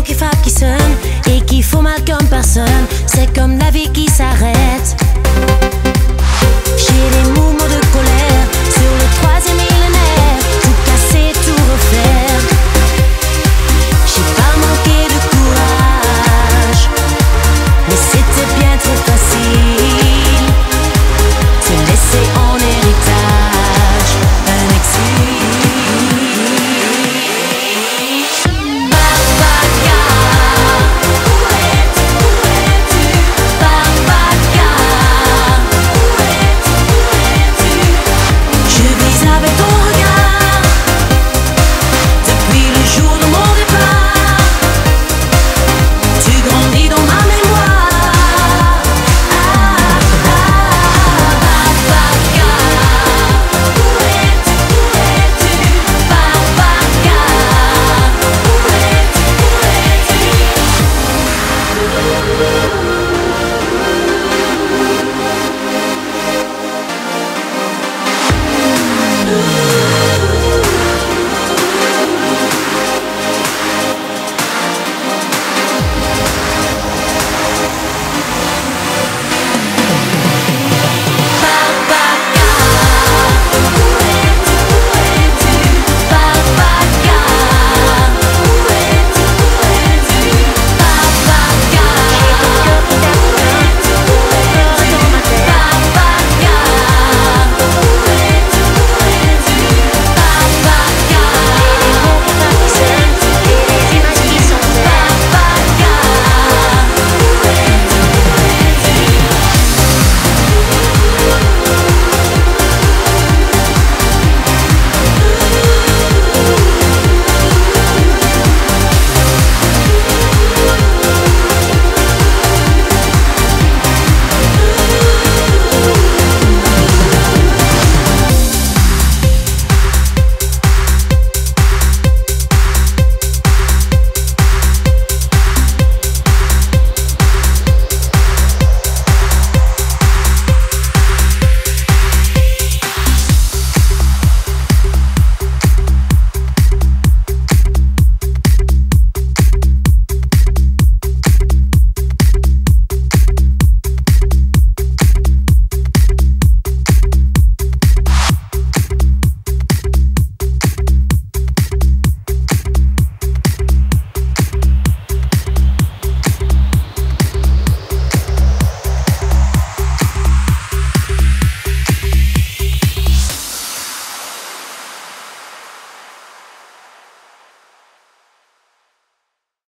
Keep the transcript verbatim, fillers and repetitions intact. mots qui frappent, qui sonnent et qui font mal comme personne. C'est comme la vie qui s'arrête. J'ai les mots